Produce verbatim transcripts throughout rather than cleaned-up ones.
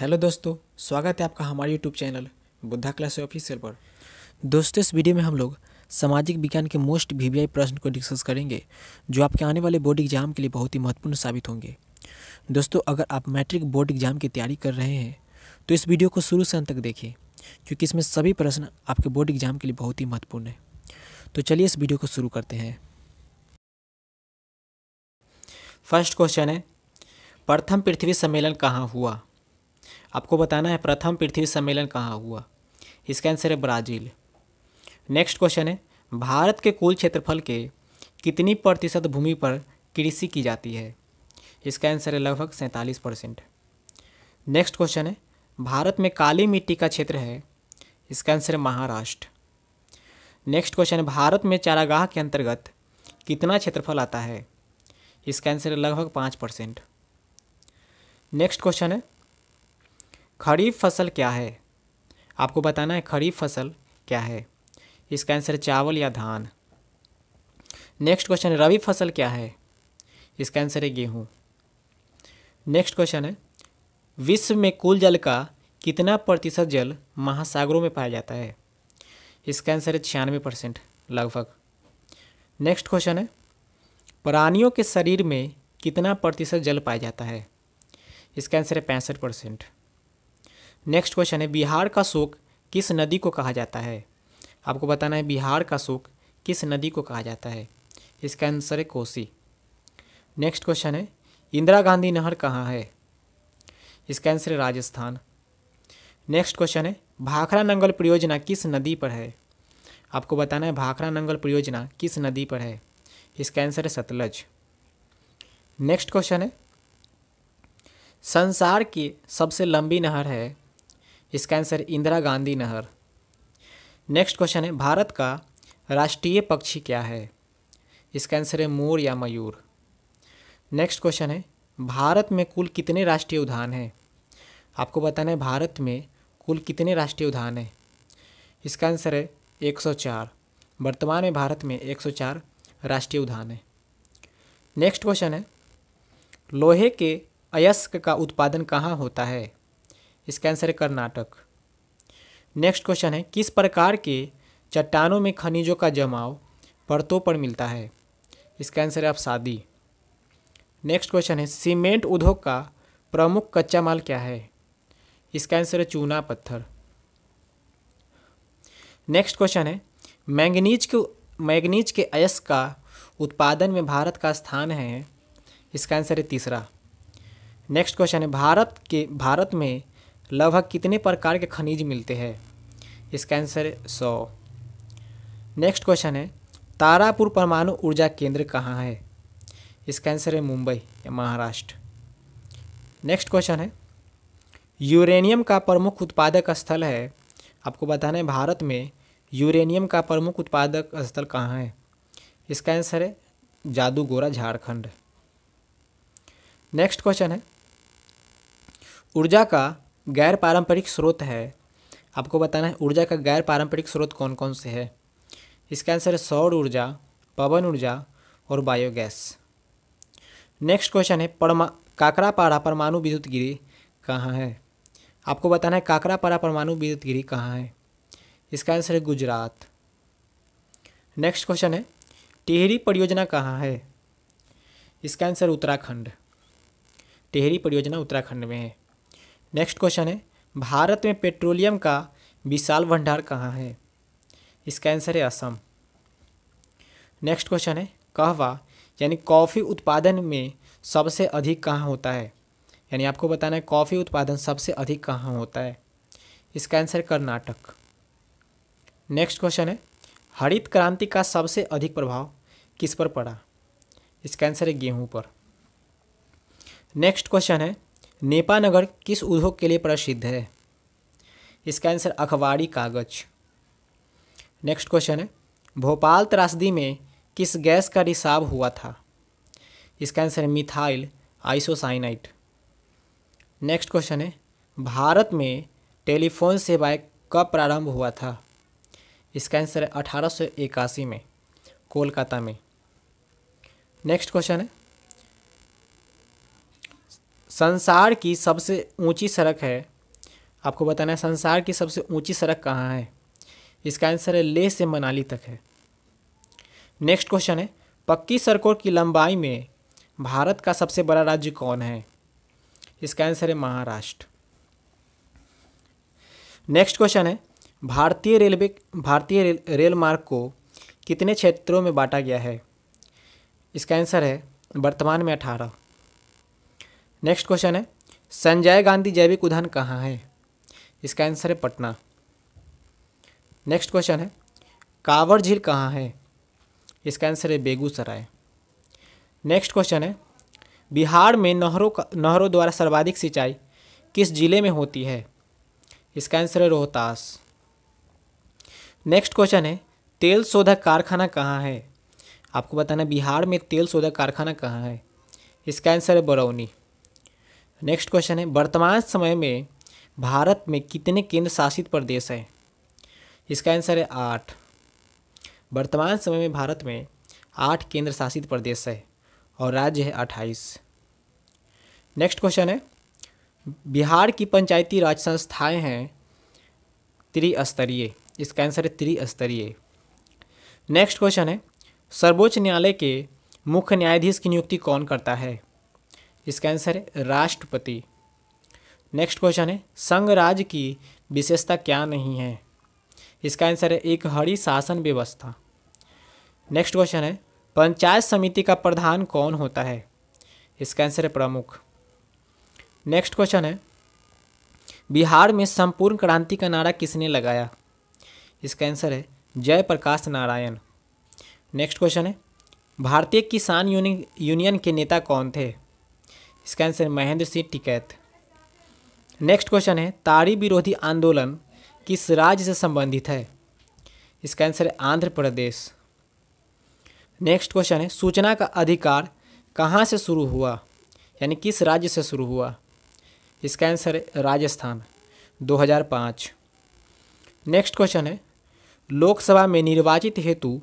Hello दोस्तों, स्वागत है आपका हमारे YouTube channel Buddha class official पर। दोस्तों, इस वीडियो में हम लोग सामाजिक विज्ञान के मोस्ट वीवीआई प्रश्न को डिस्कस करेंगे जो आपके आने वाले बोर्ड एग्जाम के लिए बहुत ही महत्वपूर्ण साबित होंगे। दोस्तों, अगर आप मैट्रिक बोर्ड एग्जाम की तैयारी कर रहे हैं तो इस वीडियो को शुरू से अंत तक देखिए, क्योंकि इसमें सभी प्रश्न आपके बोर्ड एग्जाम के लिए बहुत ही महत्वपूर्ण है। तो चलिए इस वीडियो को शुरू करते हैं। फर्स्ट क्वेश्चन है, प्रथम पृथ्वी सम्मेलन कहाँ हुआ? आपको बताना है प्रथम पृथ्वी सम्मेलन कहाँ हुआ। इसका आंसर है ब्राज़ील। नेक्स्ट क्वेश्चन है, भारत के कुल क्षेत्रफल के कितनी प्रतिशत भूमि पर कृषि की जाती है? इसका आंसर है लगभग सैंतालीस परसेंट। नेक्स्ट क्वेश्चन है, भारत में काली मिट्टी का क्षेत्र है। इसका आंसर है महाराष्ट्र। नेक्स्ट क्वेश्चन है, भारत में चारागाह के अंतर्गत कितना क्षेत्रफल आता है? इसका आंसर है लगभग पाँच परसेंट। नेक्स्ट क्वेश्चन है, खरीफ फसल क्या है? आपको बताना है खरीफ फसल क्या है। इसका आंसर चावल या धान। नेक्स्ट क्वेश्चन है, रबी फसल क्या है? इसका आंसर है गेहूँ। नेक्स्ट क्वेश्चन है, विश्व में कुल जल का कितना प्रतिशत जल महासागरों में पाया जाता है? इसका आंसर है छियानवे परसेंट लगभग। नेक्स्ट क्वेश्चन है, प्राणियों के शरीर में कितना प्रतिशत जल पाया जाता है? इसका आंसर है पैंसठ परसेंट। नेक्स्ट क्वेश्चन है, बिहार का शोक किस नदी को कहा जाता है? आपको बताना है बिहार का शोक किस नदी को कहा जाता है। इसका आंसर है कोसी। नेक्स्ट क्वेश्चन है, इंदिरा गांधी नहर कहाँ है? इसका आंसर है राजस्थान। नेक्स्ट क्वेश्चन है, भाखड़ा नंगल परियोजना किस नदी पर है? आपको बताना है भाखड़ा नंगल परियोजना किस नदी पर है। इसका आंसर है सतलज। नेक्स्ट क्वेश्चन है, संसार की सबसे लंबी नहर है। इसका आंसर इंदिरा गांधी नहर। नेक्स्ट क्वेश्चन है, भारत का राष्ट्रीय पक्षी क्या है? इसका आंसर है मोर या मयूर। नेक्स्ट क्वेश्चन है, भारत में कुल कितने राष्ट्रीय उद्यान हैं? आपको बताना है भारत में कुल कितने राष्ट्रीय उद्यान हैं। इसका आंसर है एक सौ चार। वर्तमान में भारत में एक सौ चार राष्ट्रीय उद्यान हैं। नेक्स्ट क्वेश्चन है, लोहे के अयस्क का उत्पादन कहाँ होता है? इसका आंसर है कर्नाटक। नेक्स्ट क्वेश्चन है, किस प्रकार के चट्टानों में खनिजों का जमाव परतों पर मिलता है? इसका आंसर है अवसादी। नेक्स्ट क्वेश्चन है, सीमेंट उद्योग का प्रमुख कच्चा माल क्या है? इसका आंसर है चूना पत्थर। नेक्स्ट क्वेश्चन है, मैंगनीज के मैंगनीज के अयस्क का उत्पादन में भारत का स्थान है। इसका आंसर है तीसरा। नेक्स्ट क्वेश्चन है, भारत के भारत में लगभग कितने प्रकार के खनिज मिलते हैं? इसका आंसर है सौ। नेक्स्ट क्वेश्चन है, तारापुर परमाणु ऊर्जा केंद्र कहाँ है? इसका आंसर है मुंबई या महाराष्ट्र। नेक्स्ट क्वेश्चन है, यूरेनियम का प्रमुख उत्पादक स्थल है। आपको बताना है भारत में यूरेनियम का प्रमुख उत्पादक स्थल कहाँ है। इसका आंसर है जादूगोड़ा झारखंड। नेक्स्ट क्वेश्चन है, ऊर्जा का गैर पारंपरिक स्रोत है। आपको बताना है ऊर्जा का गैर पारंपरिक स्रोत कौन कौन से है। इसका आंसर है सौर ऊर्जा, पवन ऊर्जा और बायोगैस। नेक्स्ट क्वेश्चन है, परमा काकरापाड़ा परमाणु विद्युत गिरी कहाँ है? आपको बताना है काकरापाड़ा परमाणु विद्युत गिरी कहाँ है। इसका आंसर है गुजरात। नेक्स्ट क्वेश्चन है, टिहरी परियोजना कहाँ है? इसका आंसर उत्तराखंड। टिहरी परियोजना उत्तराखंड में है। नेक्स्ट क्वेश्चन है, भारत में पेट्रोलियम का विशाल भंडार कहाँ है? इसका आंसर है असम। नेक्स्ट क्वेश्चन है, कहवा यानी कॉफ़ी उत्पादन में सबसे अधिक कहाँ होता है? यानी आपको बताना है कॉफ़ी उत्पादन सबसे अधिक कहाँ होता है। इसका आंसर है कर्नाटक। नेक्स्ट क्वेश्चन है, हरित क्रांति का सबसे अधिक प्रभाव किस पर पड़ा? इसका आंसर है गेहूँ पर। नेक्स्ट क्वेश्चन है, नेपानगर किस उद्योग के लिए प्रसिद्ध है? इसका आंसर अखबारी कागज। नेक्स्ट क्वेश्चन है, भोपाल त्रासदी में किस गैस का रिसाव हुआ था? इसका आंसर है मिथाइल आइसोसाइनाइट। नेक्स्ट क्वेश्चन है, भारत में टेलीफोन सेवाएं कब प्रारंभ हुआ था? इसका आंसर है अठारह सौ इक्यासी में कोलकाता में। नेक्स्ट क्वेश्चन है, संसार की सबसे ऊंची सड़क है, आपको बताना है संसार की सबसे ऊंची सड़क कहाँ है। इसका आंसर है लेह से मनाली तक है। नेक्स्ट क्वेश्चन है पक्की सड़कों की लंबाई में भारत का सबसे बड़ा राज्य कौन है। इसका आंसर है महाराष्ट्र। नेक्स्ट क्वेश्चन है भारतीय रेलवे भारतीय रेल, रेल मार्ग को कितने क्षेत्रों में बांटा गया है। इसका आंसर है वर्तमान में अठारह। नेक्स्ट क्वेश्चन है संजय गांधी जैविक उद्यान कहाँ है। इसका आंसर है पटना। नेक्स्ट क्वेश्चन है कावर झील कहाँ है। इसका आंसर है बेगूसराय। नेक्स्ट क्वेश्चन है बिहार में नहरों का नहरों द्वारा सर्वाधिक सिंचाई किस जिले में होती है। इसका आंसर है रोहतास। नेक्स्ट क्वेश्चन है तेल शोधक कारखाना कहाँ है। आपको बताना है बिहार में तेल शोधक कारखाना कहाँ है। इसका आंसर है बरौनी। नेक्स्ट क्वेश्चन है वर्तमान समय में भारत में कितने केंद्र शासित प्रदेश हैं। इसका आंसर है आठ। वर्तमान समय में भारत में आठ केंद्र शासित प्रदेश है और राज्य है अट्ठाईस। नेक्स्ट क्वेश्चन है बिहार की पंचायती राज संस्थाएं हैं त्रिस्तरीय। इसका आंसर है त्रिस्तरीय। नेक्स्ट क्वेश्चन है सर्वोच्च न्यायालय के मुख्य न्यायाधीश की नियुक्ति कौन करता है। इसका आंसर है राष्ट्रपति। नेक्स्ट क्वेश्चन है संघ राज्य की विशेषता क्या नहीं है। इसका आंसर है एक हरी शासन व्यवस्था। नेक्स्ट क्वेश्चन है पंचायत समिति का प्रधान कौन होता है। इसका आंसर है प्रमुख। नेक्स्ट क्वेश्चन है बिहार में संपूर्ण क्रांति का नारा किसने लगाया। इसका आंसर है जयप्रकाश नारायण। नेक्स्ट क्वेश्चन है भारतीय किसान यूनियन के नेता कौन थे। इसका आंसर है महेंद्र सिंह टिकैत। नेक्स्ट क्वेश्चन है तारी विरोधी आंदोलन किस राज्य से संबंधित है। इसका आंसर है आंध्र प्रदेश। नेक्स्ट क्वेश्चन है सूचना का अधिकार कहाँ से शुरू हुआ, यानी किस राज्य से शुरू हुआ। इसका आंसर है राजस्थान दो हज़ार पाँच। नेक्स्ट क्वेश्चन है लोकसभा में निर्वाचित हेतु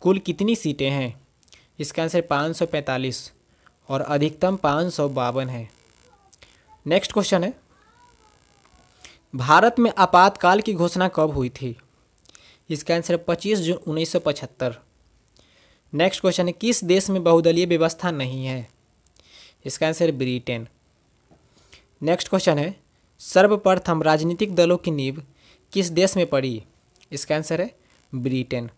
कुल कितनी सीटें हैं। इसका आंसर पाँच सौ पैंतालीस और अधिकतम पाँच सौ बावन है। नेक्स्ट क्वेश्चन है भारत में आपातकाल की घोषणा कब हुई थी। इसका आंसर है पच्चीस जून उन्नीस सौ पचहत्तर। नेक्स्ट क्वेश्चन है किस देश में बहुदलीय व्यवस्था नहीं है। इसका आंसर है ब्रिटेन। नेक्स्ट क्वेश्चन है सर्वप्रथम राजनीतिक दलों की नींव किस देश में पड़ी। इसका आंसर है ब्रिटेन।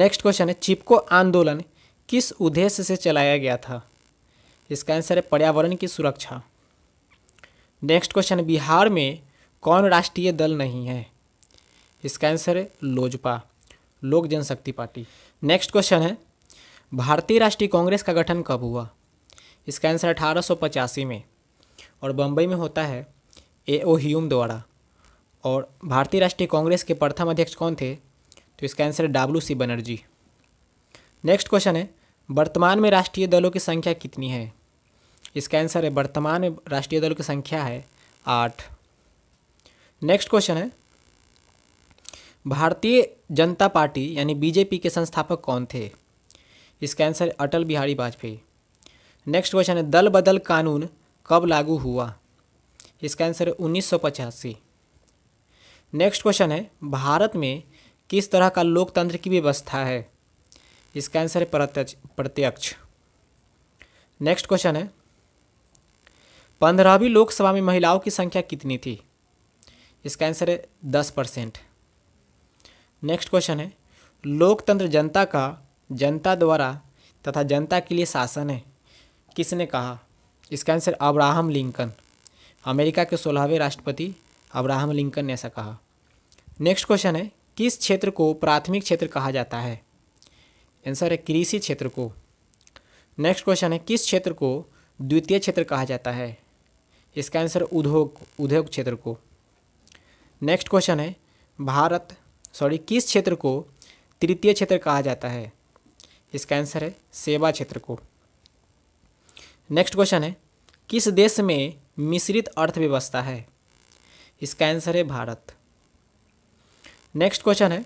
नेक्स्ट क्वेश्चन है चिपको आंदोलन किस उद्देश्य से चलाया गया था। इसका आंसर है पर्यावरण की सुरक्षा। नेक्स्ट क्वेश्चन बिहार में कौन राष्ट्रीय दल नहीं है। इसका आंसर है लोजपा लोक जनशक्ति पार्टी। नेक्स्ट क्वेश्चन है भारतीय राष्ट्रीय कांग्रेस का गठन कब हुआ। इसका आंसर अठारह सौ पचासी में और बम्बई में होता है ए ओ ह्यूम द्वारा। और भारतीय राष्ट्रीय कांग्रेस के प्रथम अध्यक्ष कौन थे, तो इसका आंसर है W C Banerjee. Next question है वर्तमान में राष्ट्रीय दलों की संख्या कितनी है। इसका आंसर है वर्तमान में राष्ट्रीय दलों की संख्या है आठ। नेक्स्ट क्वेश्चन है भारतीय जनता पार्टी यानी बीजेपी के संस्थापक कौन थे। इसका आंसर है अटल बिहारी वाजपेयी। नेक्स्ट क्वेश्चन है दल बदल कानून कब लागू हुआ। इसका आंसर है उन्नीस सौ पचासी। नेक्स्ट क्वेश्चन है भारत में किस तरह का लोकतंत्र की व्यवस्था है। इसका आंसर है प्रत्यक्ष। नेक्स्ट क्वेश्चन है पंद्रहवीं लोकसभा में महिलाओं की संख्या कितनी थी। इसका आंसर है दस परसेंट। नेक्स्ट क्वेश्चन है लोकतंत्र जनता का जनता द्वारा तथा जनता के लिए शासन है किसने कहा। इसका आंसर अब्राहम लिंकन, अमेरिका के सोलहवें राष्ट्रपति अब्राहम लिंकन ने ऐसा कहा। नेक्स्ट क्वेश्चन है किस क्षेत्र को प्राथमिक क्षेत्र कहा जाता है। आंसर है कृषि क्षेत्र को। नेक्स्ट क्वेश्चन है किस क्षेत्र को द्वितीय क्षेत्र कहा जाता है। इसका आंसर उद्योग उद्योग क्षेत्र को। नेक्स्ट क्वेश्चन है भारत सॉरी किस क्षेत्र को तृतीय क्षेत्र कहा जाता है। इसका आंसर है सेवा क्षेत्र को। नेक्स्ट क्वेश्चन है किस देश में मिश्रित अर्थव्यवस्था है। इसका आंसर है भारत। नेक्स्ट क्वेश्चन है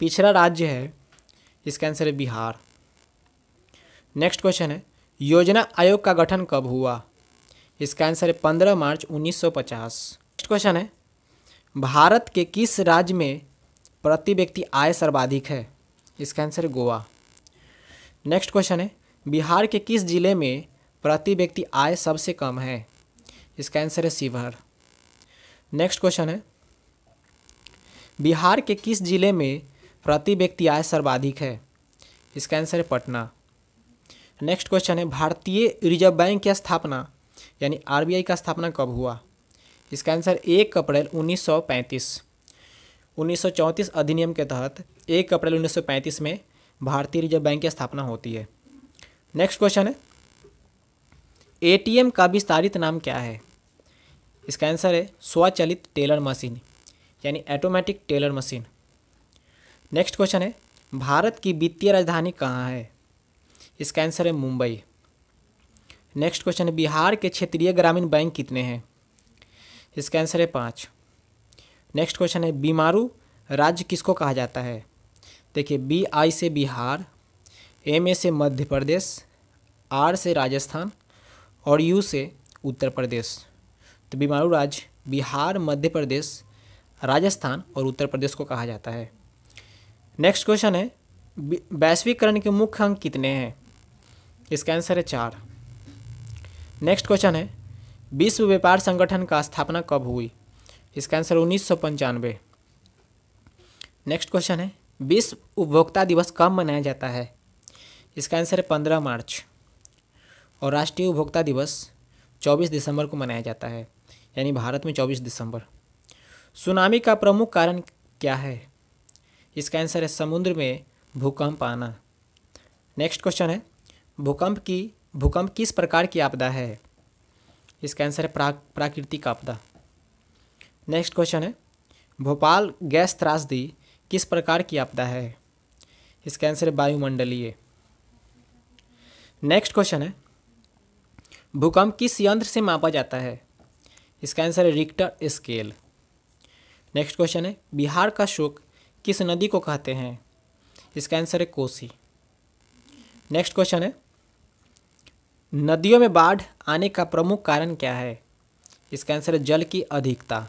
पिछड़ा राज्य है। इसका आंसर है बिहार। नेक्स्ट क्वेश्चन है योजना आयोग का गठन कब हुआ? इसका आंसर है पंद्रह मार्च उन्नीस सौ पचास। नेक्स्ट क्वेश्चन है, भारत के किस राज्य में प्रति व्यक्ति आय सर्वाधिक है? इसका आंसर है गोवा। नेक्स्ट क्वेश्चन है, बिहार के किस जिले में प्रति व्यक्ति आय सबसे कम है? इसका आंसर है शिवहर। नेक्स्ट क्वेश्चन है, बिहार के किस जिले में प्रति व्यक्ति आय सर्वाधिक है? इसका आंसर है पटना। नेक्स्ट क्वेश्चन है, भारतीय रिजर्व बैंक की स्थापना यानी आरबीआई का स्थापना कब हुआ? इसका आंसर एक अप्रैल उन्नीस सौ पैंतीस। उन्नीस सौ चौंतीस अधिनियम के तहत एक अप्रैल उन्नीस सौ पैंतीस में भारतीय रिजर्व बैंक की स्थापना होती है। नेक्स्ट क्वेश्चन है, एटीएम का विस्तारित नाम क्या है? इसका आंसर है स्वचालित टेलर मशीन यानी automatic teller machine. Next question है, भारत की वित्तीय राजधानी कहाँ है? इसका आंसर है मुंबई। नेक्स्ट क्वेश्चन है, बिहार के क्षेत्रीय ग्रामीण बैंक कितने हैं? इसका आंसर है पाँच। नेक्स्ट क्वेश्चन है, बीमारू राज्य किसको कहा जाता है? देखिए, बी आई से बिहार, एम ए से मध्य प्रदेश, आर से राजस्थान और यू से उत्तर प्रदेश। तो बीमारू राज्य बिहार, मध्य प्रदेश, राजस्थान और उत्तर प्रदेश को कहा जाता है। नेक्स्ट क्वेश्चन है, वैश्वीकरण के मुख्य अंग कितने हैं? इसका आंसर है चार। नेक्स्ट क्वेश्चन है, विश्व व्यापार संगठन का स्थापना कब हुई? इसका आंसर उन्नीस सौ पंचानवे। नेक्स्ट क्वेश्चन है, विश्व उपभोक्ता दिवस कब मनाया जाता है? इसका आंसर है पंद्रह मार्च और राष्ट्रीय उपभोक्ता दिवस चौबीस दिसंबर को मनाया जाता है, यानी भारत में चौबीस दिसंबर। सुनामी का प्रमुख कारण क्या है? इसका आंसर है समुद्र में भूकंप आना। नेक्स्ट क्वेश्चन है, भूकंप की भूकंप किस प्रकार की आपदा है? इसका आंसर है प्रा, प्राकृतिक आपदा। नेक्स्ट क्वेश्चन है, भोपाल गैस त्रासदी किस प्रकार की आपदा है? इसका आंसर है वायुमंडलीय। नेक्स्ट क्वेश्चन है, भूकंप किस यंत्र से मापा जाता है? इसका आंसर है रिक्टर स्केल। नेक्स्ट क्वेश्चन है, बिहार का शोक किस नदी को कहते हैं? इसका आंसर है कोसी। नेक्स्ट क्वेश्चन है, नदियों में बाढ़ आने का प्रमुख कारण क्या है? इसका आंसर है जल की अधिकता।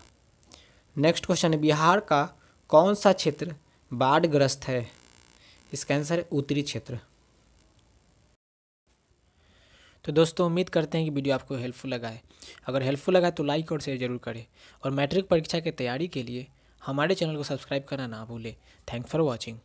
नेक्स्ट क्वेश्चन है, बिहार का कौन सा क्षेत्र बाढ़ग्रस्त है? इसका आंसर है उत्तरी क्षेत्र। तो दोस्तों, उम्मीद करते हैं कि वीडियो आपको हेल्पफुल लगा है। अगर हेल्पफुल लगा है तो लाइक और शेयर जरूर करें और मैट्रिक परीक्षा की तैयारी के लिए हमारे चैनल को सब्सक्राइब करना ना भूलें। Thanks for watching.